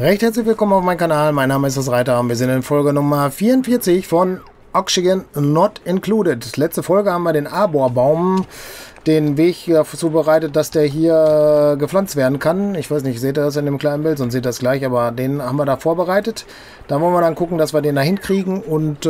Recht herzlich willkommen auf meinem Kanal, mein Name ist As Reiter und wir sind in Folge Nummer 44 von Oxygen Not Included. Letzte Folge haben wir den Arborbaum, den Weg hier zubereitet, dass der hier gepflanzt werden kann. Ich weiß nicht, seht ihr das in dem kleinen Bild, sonst seht ihr das gleich, aber den haben wir da vorbereitet. Da wollen wir dann gucken, dass wir den da hinkriegen und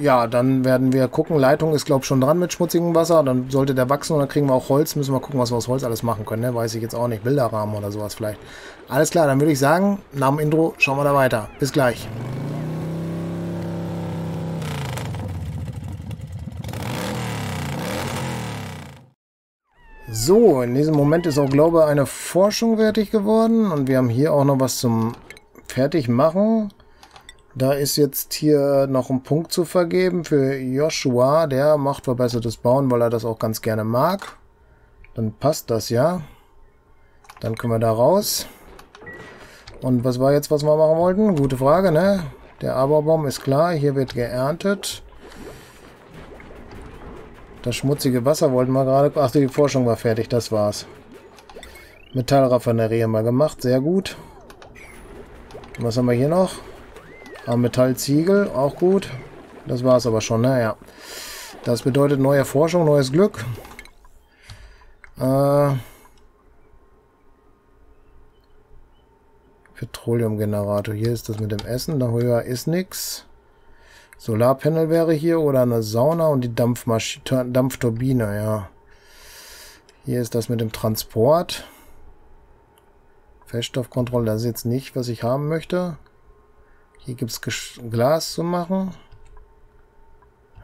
ja, dann werden wir gucken. Leitung ist, glaube ich, schon dran mit schmutzigem Wasser, dann sollte der wachsen und dann kriegen wir auch Holz. Müssen wir gucken, was wir aus Holz alles machen können, ne? Weiß ich jetzt auch nicht, Bilderrahmen oder sowas vielleicht. Alles klar, dann würde ich sagen, nach dem Intro schauen wir da weiter. Bis gleich. So, in diesem Moment ist auch, glaube ich, eine Forschung fertig geworden. Und wir haben hier auch noch was zum Fertigmachen. Da ist jetzt hier noch ein Punkt zu vergeben für Joshua. Der macht verbessertes Bauen, weil er das auch ganz gerne mag. Dann passt das ja. Dann können wir da raus. Und was war jetzt, was wir machen wollten? Gute Frage, ne? Der Arborbaum ist klar. Hier wird geerntet. Das schmutzige Wasser wollten wir gerade... Ach, die Forschung war fertig, das war's. Metallraffinerie haben wir gemacht, sehr gut. Und was haben wir hier noch? Ah, Metallziegel, auch gut. Das war's aber schon, naja. Das bedeutet neue Forschung, neues Glück. Petroleumgenerator, hier ist das mit dem Essen, da höher ist nichts. Solarpanel wäre hier oder eine Sauna und die Dampfturbine, ja. Hier ist das mit dem Transport. Feststoffkontrolle, das ist jetzt nicht, was ich haben möchte. Hier gibt es Glas zu machen.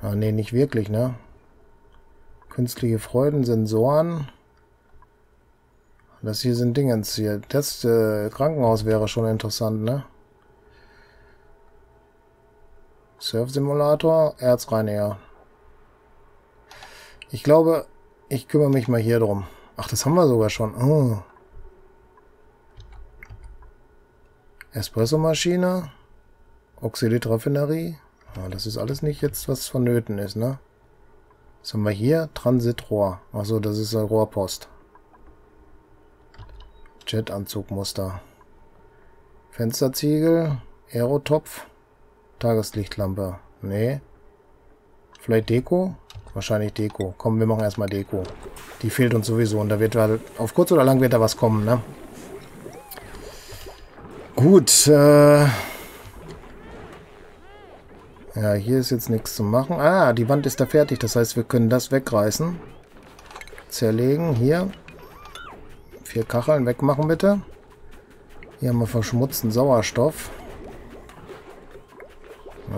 Ah, nee, nicht wirklich, ne? Künstliche Freuden, Sensoren. Das hier sind Dingens hier. Das Krankenhaus wäre schon interessant, ne? Surf-Simulator, Erzreiniger. Ich glaube, ich kümmere mich mal hier drum. Ach, das haben wir sogar schon. Oh. Espresso-Maschine, Oxidit-Raffinerie. Oh, das ist alles nicht jetzt, was vonnöten ist, ne? Was haben wir hier? Transitrohr. Achso, das ist eine Rohrpost. Jetanzugmuster. Fensterziegel, Aerotopf. Tageslichtlampe. Nee. Vielleicht Deko? Wahrscheinlich Deko. Komm, wir machen erstmal Deko. Die fehlt uns sowieso und da wird halt, auf kurz oder lang wird da was kommen, ne? Gut. Ja, hier ist jetzt nichts zu machen. Ah, die Wand ist da fertig. Das heißt, wir können das wegreißen. Zerlegen. Hier. 4 Kacheln wegmachen, bitte. Hier haben wir verschmutzten Sauerstoff.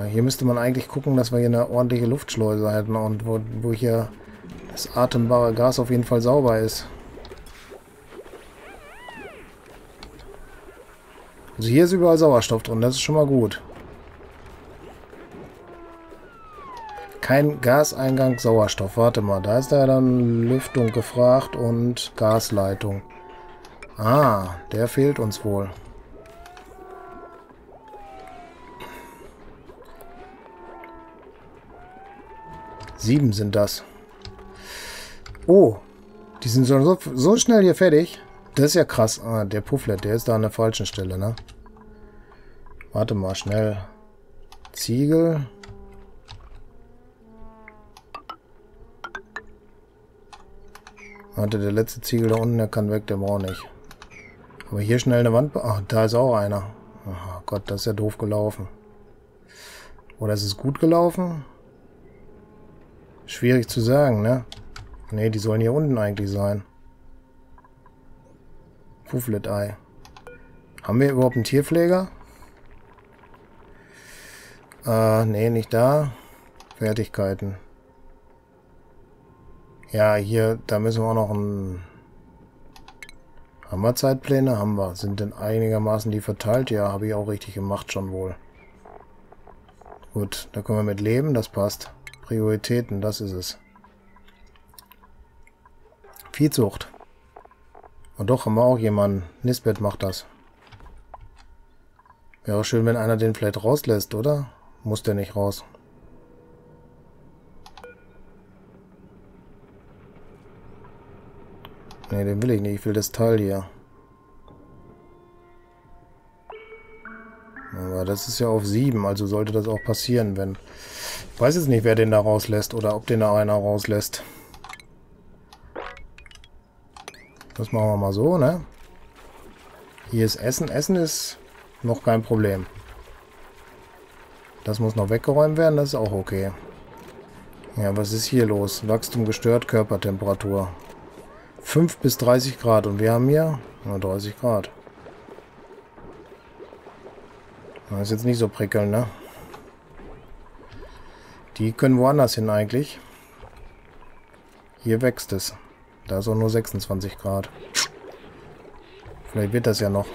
Hier müsste man eigentlich gucken, dass wir hier eine ordentliche Luftschleuse hätten und wo hier das atembare Gas auf jeden Fall sauber ist. Also hier ist überall Sauerstoff drin, das ist schon mal gut. Kein Gaseingang, Sauerstoff. Warte mal, da ist ja dann Lüftung gefragt und Gasleitung. Ah, der fehlt uns wohl. Sieben sind das. Oh, die sind so schnell hier fertig. Das ist ja krass. Ah, der Pufflet, der ist da an der falschen Stelle, ne? Warte mal, schnell. Ziegel. Warte, der letzte Ziegel da unten, der kann weg, der braucht nicht. Aber hier schnell eine Wand... Ach, da ist auch einer. Oh Gott, das ist ja doof gelaufen. Oder ist es gut gelaufen? Schwierig zu sagen, ne? Ne, die sollen hier unten eigentlich sein. Pufflet-Ei. Haben wir überhaupt einen Tierpfleger? Ne, nicht da. Fertigkeiten. Ja, hier, da müssen wir auch noch einen... Haben wir Zeitpläne? Haben wir. Sind denn einigermaßen die verteilt? Ja, habe ich auch richtig gemacht schon wohl. Gut, da können wir mit leben, das passt. Prioritäten, das ist es. Viehzucht. Und doch haben wir auch jemanden. Nisbet macht das. Wäre schön, wenn einer den vielleicht rauslässt, oder? Muss der nicht raus. Ne, den will ich nicht. Ich will das Teil hier. Aber das ist ja auf 7, also sollte das auch passieren, wenn... Ich weiß jetzt nicht, wer den da rauslässt oder ob den da einer rauslässt. Das machen wir mal so, ne? Hier ist Essen. Essen ist noch kein Problem. Das muss noch weggeräumt werden, das ist auch okay. Ja, was ist hier los? Wachstum gestört, Körpertemperatur. 5 bis 30 Grad und wir haben hier nur 30 Grad. Das ist jetzt nicht so prickelnd, ne? Die können woanders hin eigentlich. Hier wächst es. Da ist auch nur 26 Grad. Vielleicht wird das ja noch.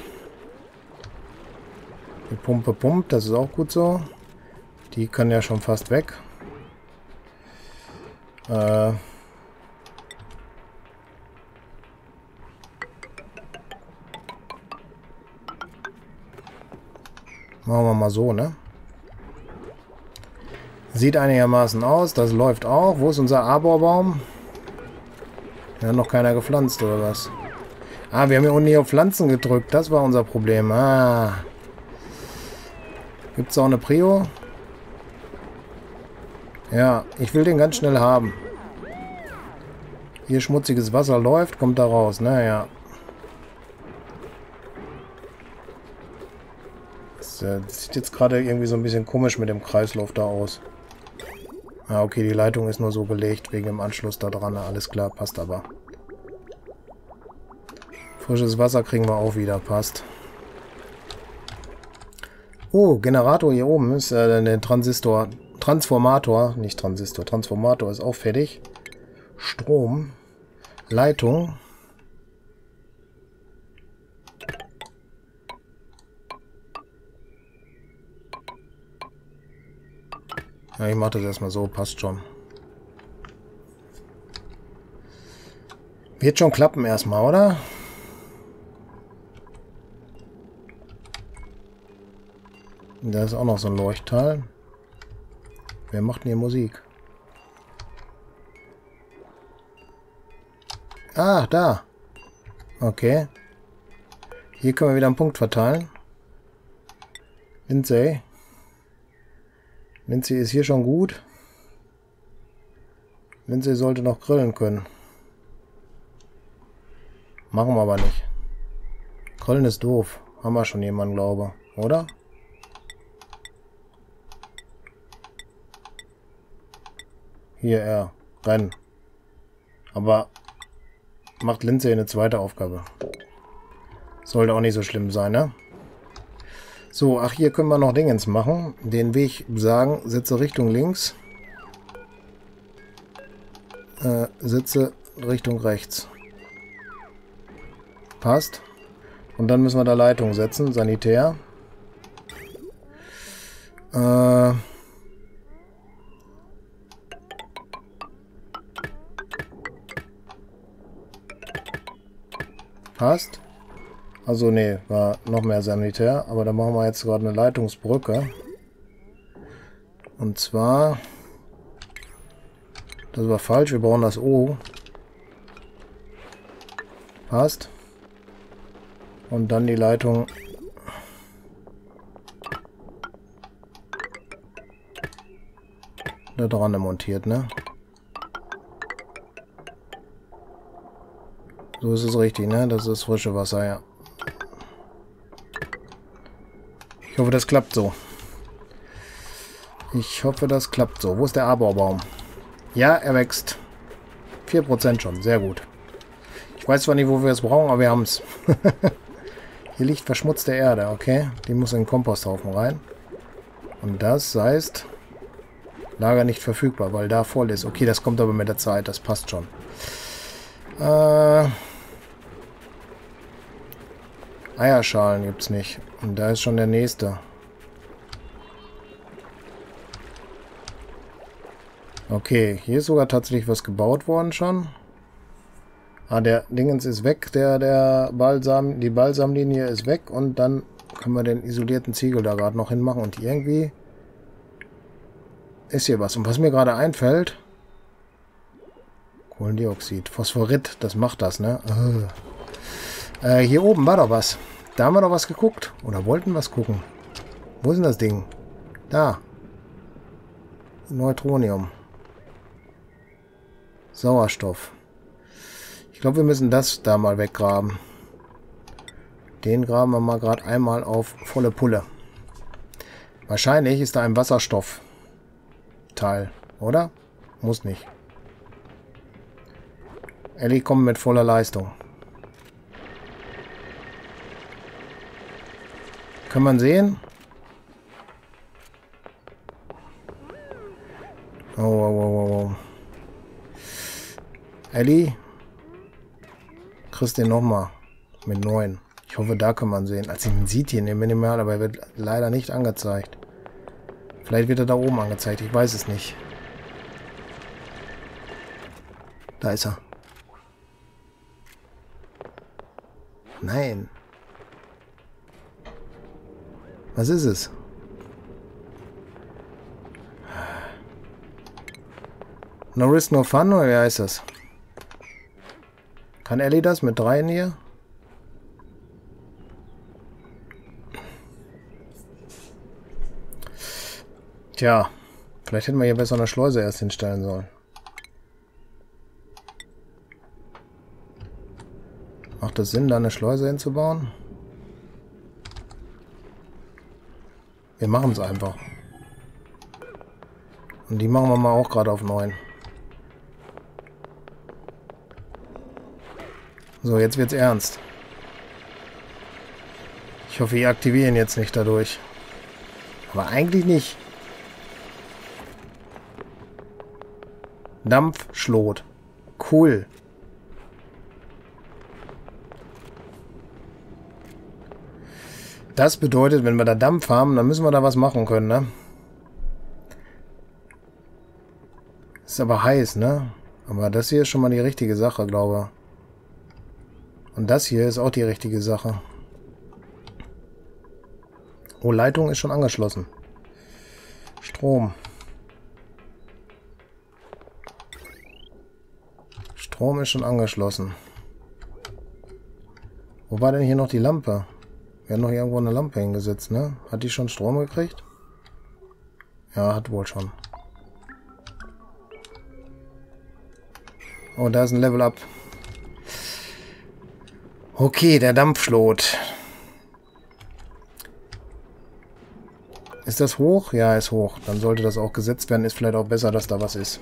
Die Pumpe pumpt, das ist auch gut so. Die können ja schon fast weg. Machen wir mal so, ne? Sieht einigermaßen aus. Das läuft auch. Wo ist unser Arborbaum? Den hat noch keiner gepflanzt, oder was? Ah, wir haben hier unten hier auf Pflanzen gedrückt. Das war unser Problem. Ah. Gibt es auch eine Prio? Ja, ich will den ganz schnell haben. Hier schmutziges Wasser läuft, kommt da raus. Naja. Das sieht jetzt gerade irgendwie so ein bisschen komisch mit dem Kreislauf da aus. Ah, okay, die Leitung ist nur so gelegt wegen dem Anschluss da dran. Alles klar, passt aber. Frisches Wasser kriegen wir auch wieder, passt. Oh, Generator hier oben ist ein Transistor. Transformator, nicht Transistor, Transformator ist auch fertig. Strom, Leitung. Ja, ich mache das erstmal so, passt schon. Wird schon klappen erstmal, oder? Da ist auch noch so ein Leuchtteil. Wer macht denn hier Musik? Ah, da. Okay. Hier können wir wieder einen Punkt verteilen. Lindsey. Lindsey ist hier schon gut. Lindsey sollte noch grillen können. Machen wir aber nicht. Grillen ist doof. Haben wir schon jemanden, glaube ich. Oder? Hier, er. Rennen. Aber macht Lindsey eine zweite Aufgabe. Sollte auch nicht so schlimm sein, ne? So, ach, hier können wir noch Dingens machen. Den Weg sagen, setze Richtung links. Setze Richtung rechts. Passt. Und dann müssen wir da Leitung setzen. Sanitär. Passt. Also nee, war noch mehr Sanitär. Aber da machen wir jetzt gerade eine Leitungsbrücke. Und zwar... Das war falsch, wir brauchen das O. Passt. Und dann die Leitung... Da dran montiert, ne? So ist es richtig, ne? Das ist frische Wasser, ja. Ich hoffe, das klappt so. Ich hoffe, das klappt so. Wo ist der Arborbaum? Ja, er wächst. 4% schon, sehr gut. Ich weiß zwar nicht, wo wir es brauchen, aber wir haben es. Hier liegt verschmutzte Erde, okay? Die muss in den Komposthaufen rein. Und das heißt... Lager nicht verfügbar, weil da voll ist. Okay, das kommt aber mit der Zeit, das passt schon. Eierschalen gibt es nicht. Und da ist schon der nächste. Okay, hier ist sogar tatsächlich was gebaut worden schon. Ah, der Dingens ist weg. Der Balsam, die Balsamlinie ist weg. Und dann können wir den isolierten Ziegel da gerade noch hinmachen. Und irgendwie ist hier was. Und was mir gerade einfällt... Kohlendioxid, Phosphorit, das macht das, ne? Hier oben war doch was. Da haben wir doch was geguckt. Oder wollten was gucken. Wo ist denn das Ding? Da. Neutronium. Sauerstoff. Ich glaube, wir müssen das da mal weggraben. Den graben wir mal gerade einmal auf volle Pulle. Wahrscheinlich ist da ein Wasserstoffteil, oder? Muss nicht. Ellie kommt mit voller Leistung. Kann man sehen? Oh, oh, oh, oh. Ellie? Kriegst den nochmal. Mit 9. Ich hoffe, da kann man sehen. Also man sieht ihn minimal, aber er wird leider nicht angezeigt. Vielleicht wird er da oben angezeigt. Ich weiß es nicht. Da ist er. Nein. Was ist es? No Risk, No Fun, oder wie heißt das? Kann Ellie das mit 3 in hier? Tja, vielleicht hätten wir hier besser eine Schleuse erst hinstellen sollen. Macht das Sinn, da eine Schleuse hinzubauen? Wir machen es einfach. Und die machen wir mal auch gerade auf 9. So, jetzt wird's ernst. Ich hoffe, wir aktivieren jetzt nicht dadurch. Aber eigentlich nicht. Dampfschlot. Cool. Das bedeutet, wenn wir da Dampf haben, dann müssen wir da was machen können, ne? Ist aber heiß, ne? Aber das hier ist schon mal die richtige Sache, glaube ich. Und das hier ist auch die richtige Sache. Oh, Leitung ist schon angeschlossen. Strom. Strom ist schon angeschlossen. Wo war denn hier noch die Lampe? Wir haben noch irgendwo eine Lampe hingesetzt, ne? Hat die schon Strom gekriegt? Ja, hat wohl schon. Oh, da ist ein Level Up. Okay, der Dampfschlot. Ist das hoch? Ja, ist hoch. Dann sollte das auch gesetzt werden. Ist vielleicht auch besser, dass da was ist.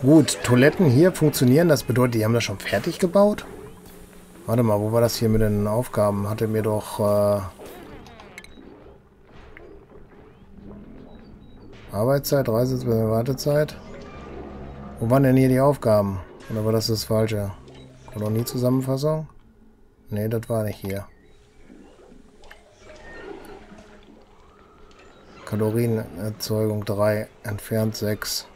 Gut, Toiletten hier funktionieren. Das bedeutet, die haben das schon fertig gebaut. Warte mal, wo war das hier mit den Aufgaben? Hatte mir doch... Arbeitszeit, Reise, Wartezeit. Wo waren denn hier die Aufgaben? Oder war das das Falsche? War noch nie Zusammenfassung? Nee, das war nicht hier. Kalorienerzeugung 3, entfernt 6.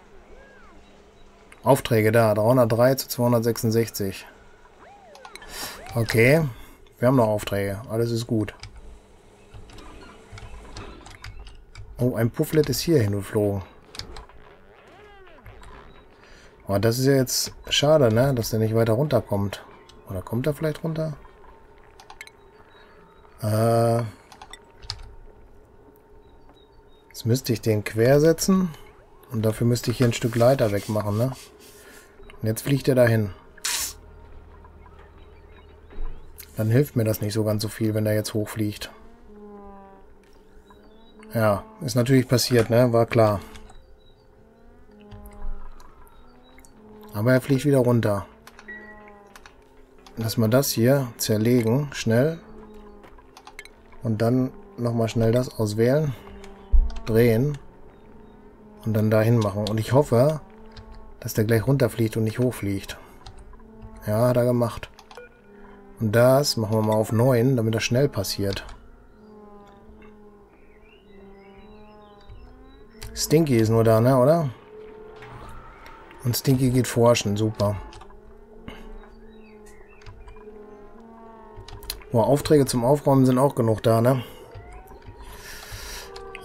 Aufträge da, 303 zu 266. Okay, wir haben noch Aufträge. Alles ist gut. Oh, ein Pufflet ist hier hingeflogen. Oh, das ist ja jetzt schade, ne? Dass der nicht weiter runterkommt. Oder kommt er vielleicht runter? Jetzt müsste ich den quer setzen. Und dafür müsste ich hier ein Stück Leiter wegmachen, ne? Und jetzt fliegt er dahin. Dann hilft mir das nicht so ganz so viel, wenn er jetzt hochfliegt. Ja, ist natürlich passiert, ne? War klar. Aber er fliegt wieder runter. Lass mal das hier zerlegen, schnell. Und dann nochmal schnell das auswählen. Drehen. Und dann dahin machen. Und ich hoffe, dass der gleich runterfliegt und nicht hochfliegt. Ja, hat er gemacht. Und das machen wir mal auf 9, damit das schnell passiert. Stinky ist nur da, ne, oder? Und Stinky geht forschen, super. Boah, Aufträge zum Aufräumen sind auch genug da, ne?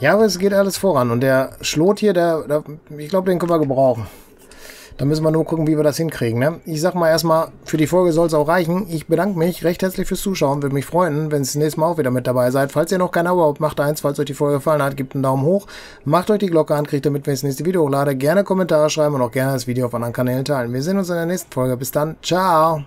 Ja, aber es geht alles voran. Und der Schlot hier, ich glaube, den können wir gebrauchen. Da müssen wir nur gucken, wie wir das hinkriegen. Ne? Ich sag mal erstmal, für die Folge soll es auch reichen. Ich bedanke mich recht herzlich fürs Zuschauen. Würde mich freuen, wenn ihr das nächste Mal auch wieder mit dabei seid. Falls ihr noch kein Abo habt, macht eins. Falls euch die Folge gefallen hat, gebt einen Daumen hoch. Macht euch die Glocke an, kriegt damit, wenn ich das nächste Video hochlade. Gerne Kommentare schreiben und auch gerne das Video auf anderen Kanälen teilen. Wir sehen uns in der nächsten Folge. Bis dann. Ciao.